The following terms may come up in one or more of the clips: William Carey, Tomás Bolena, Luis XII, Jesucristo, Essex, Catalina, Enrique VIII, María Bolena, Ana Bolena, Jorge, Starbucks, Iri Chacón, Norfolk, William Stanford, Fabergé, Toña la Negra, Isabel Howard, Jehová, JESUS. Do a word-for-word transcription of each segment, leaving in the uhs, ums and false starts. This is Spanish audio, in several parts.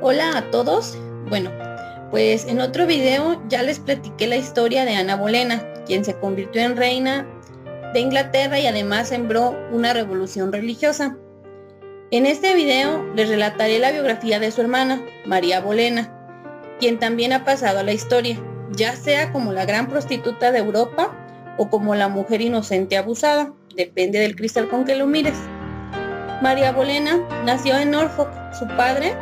Hola a todos. Bueno, pues en otro video ya les platiqué la historia de Ana Bolena, quien se convirtió en reina de Inglaterra y además sembró una revolución religiosa. En este video les relataré la biografía de su hermana, María Bolena, quien también ha pasado a la historia, ya sea como la gran prostituta de Europa o como la mujer inocente abusada, depende del cristal con que lo mires. María Bolena nació en Norfolk. Su padre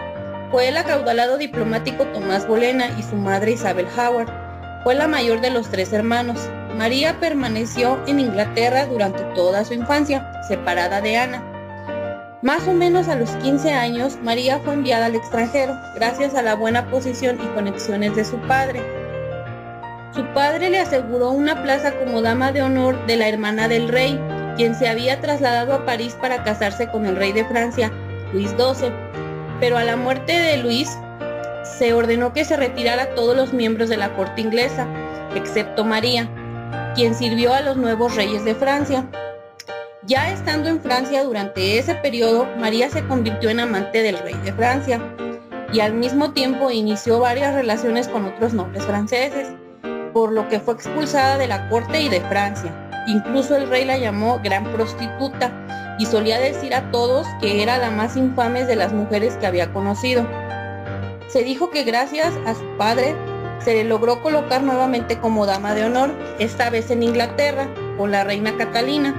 fue el acaudalado diplomático Tomás Bolena y su madre Isabel Howard. Fue la mayor de los tres hermanos. María permaneció en Inglaterra durante toda su infancia, separada de Ana. Más o menos a los quince años, María fue enviada al extranjero, gracias a la buena posición y conexiones de su padre. Su padre le aseguró una plaza como dama de honor de la hermana del rey, quien se había trasladado a París para casarse con el rey de Francia, Luis doce. Pero a la muerte de Luis, se ordenó que se retirara a todos los miembros de la corte inglesa, excepto María, quien sirvió a los nuevos reyes de Francia. Ya estando en Francia durante ese periodo, María se convirtió en amante del rey de Francia y al mismo tiempo inició varias relaciones con otros nobles franceses, por lo que fue expulsada de la corte y de Francia. Incluso el rey la llamó gran prostituta y solía decir a todos que era la más infame de las mujeres que había conocido. Se dijo que gracias a su padre se le logró colocar nuevamente como dama de honor, esta vez en Inglaterra, con la reina Catalina.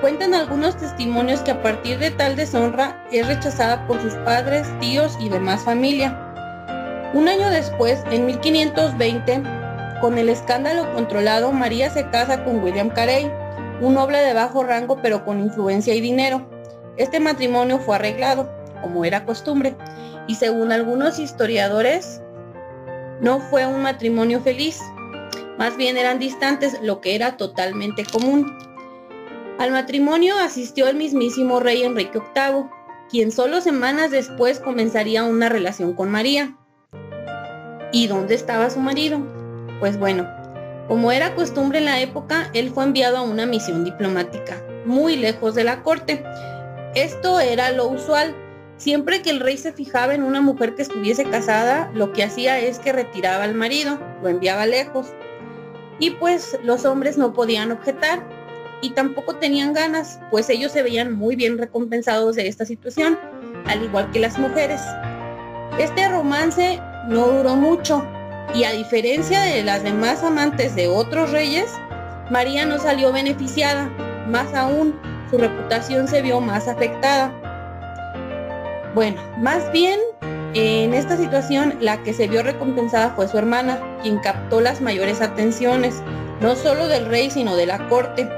Cuentan algunos testimonios que a partir de tal deshonra es rechazada por sus padres, tíos y demás familia. Un año después, en mil quinientos veinte, con el escándalo controlado, María se casa con William Carey, un noble de bajo rango pero con influencia y dinero. Este matrimonio fue arreglado, como era costumbre, y según algunos historiadores, no fue un matrimonio feliz, más bien eran distantes, lo que era totalmente común. Al matrimonio asistió el mismísimo rey Enrique octavo, quien solo semanas después comenzaría una relación con María. ¿Y dónde estaba su marido? Pues bueno, como era costumbre en la época, él fue enviado a una misión diplomática, muy lejos de la corte. Esto era lo usual. Siempre que el rey se fijaba en una mujer que estuviese casada, lo que hacía es que retiraba al marido, lo enviaba lejos. Y pues los hombres no podían objetar y tampoco tenían ganas, pues ellos se veían muy bien recompensados de esta situación, al igual que las mujeres. Este romance no duró mucho. Y a diferencia de las demás amantes de otros reyes, María no salió beneficiada, más aún, su reputación se vio más afectada. Bueno, más bien, en esta situación la que se vio recompensada fue su hermana, quien captó las mayores atenciones, no solo del rey sino de la corte.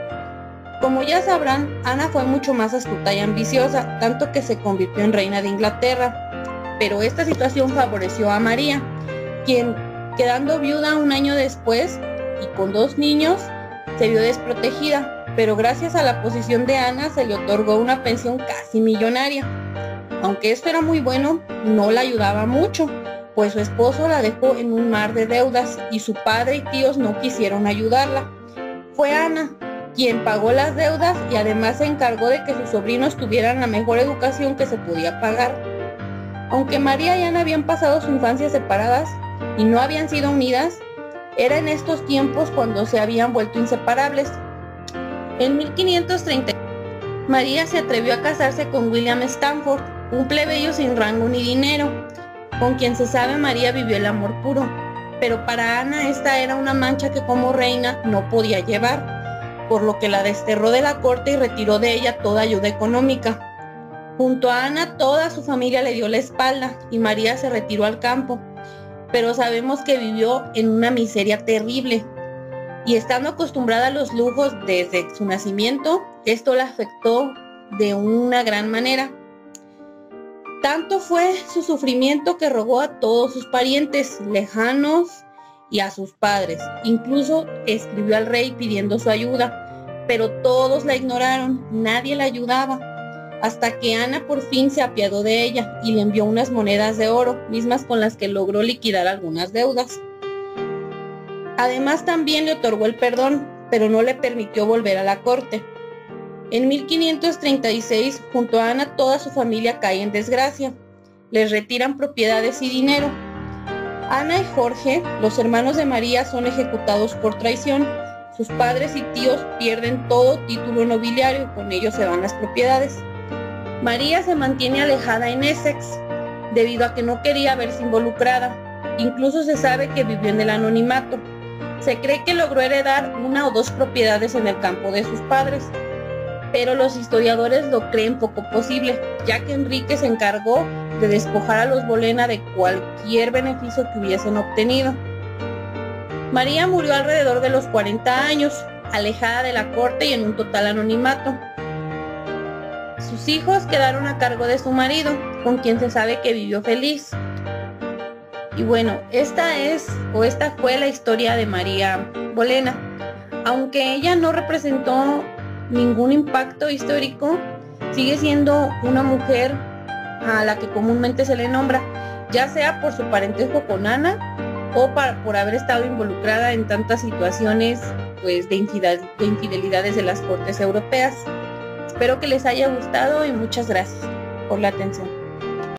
Como ya sabrán, Ana fue mucho más astuta y ambiciosa, tanto que se convirtió en reina de Inglaterra, pero esta situación favoreció a María, quien quedando viuda un año después y con dos niños, se vio desprotegida, pero gracias a la posición de Ana se le otorgó una pensión casi millonaria. Aunque esto era muy bueno, no la ayudaba mucho, pues su esposo la dejó en un mar de deudas y su padre y tíos no quisieron ayudarla. Fue Ana quien pagó las deudas y además se encargó de que sus sobrinos tuvieran la mejor educación que se podía pagar. Aunque María y Ana habían pasado su infancia separadas, y no habían sido unidas, era en estos tiempos cuando se habían vuelto inseparables. En mil quinientos treinta, María se atrevió a casarse con William Stanford, un plebeyo sin rango ni dinero, con quien se sabe María vivió el amor puro, pero para Ana esta era una mancha que como reina no podía llevar, por lo que la desterró de la corte y retiró de ella toda ayuda económica. Junto a Ana, toda su familia le dio la espalda y María se retiró al campo, pero sabemos que vivió en una miseria terrible y estando acostumbrada a los lujos desde su nacimiento, esto la afectó de una gran manera. Tanto fue su sufrimiento que rogó a todos sus parientes lejanos y a sus padres. Incluso escribió al rey pidiendo su ayuda, pero todos la ignoraron, nadie la ayudaba. Hasta que Ana por fin se apiadó de ella y le envió unas monedas de oro, mismas con las que logró liquidar algunas deudas. Además también le otorgó el perdón, pero no le permitió volver a la corte. En mil quinientos treinta y seis, junto a Ana, toda su familia cae en desgracia. les retiran propiedades y dinero. Ana y Jorge, los hermanos de María, son ejecutados por traición. Sus padres y tíos pierden todo título nobiliario, con ellos se van las propiedades. María se mantiene alejada en Essex, debido a que no quería verse involucrada. Incluso se sabe que vivió en el anonimato. Se cree que logró heredar una o dos propiedades en el campo de sus padres, pero los historiadores lo creen poco posible, ya que Enrique se encargó de despojar a los Bolena de cualquier beneficio que hubiesen obtenido. María murió alrededor de los cuarenta años, alejada de la corte y en un total anonimato. Sus hijos quedaron a cargo de su marido, con quien se sabe que vivió feliz. Y bueno, esta es o esta fue la historia de María Bolena. Aunque ella no representó ningún impacto histórico, sigue siendo una mujer a la que comúnmente se le nombra, ya sea por su parentesco con Ana o para, por haber estado involucrada en tantas situaciones pues, de infidelidades de las cortes europeas. Espero que les haya gustado y muchas gracias por la atención.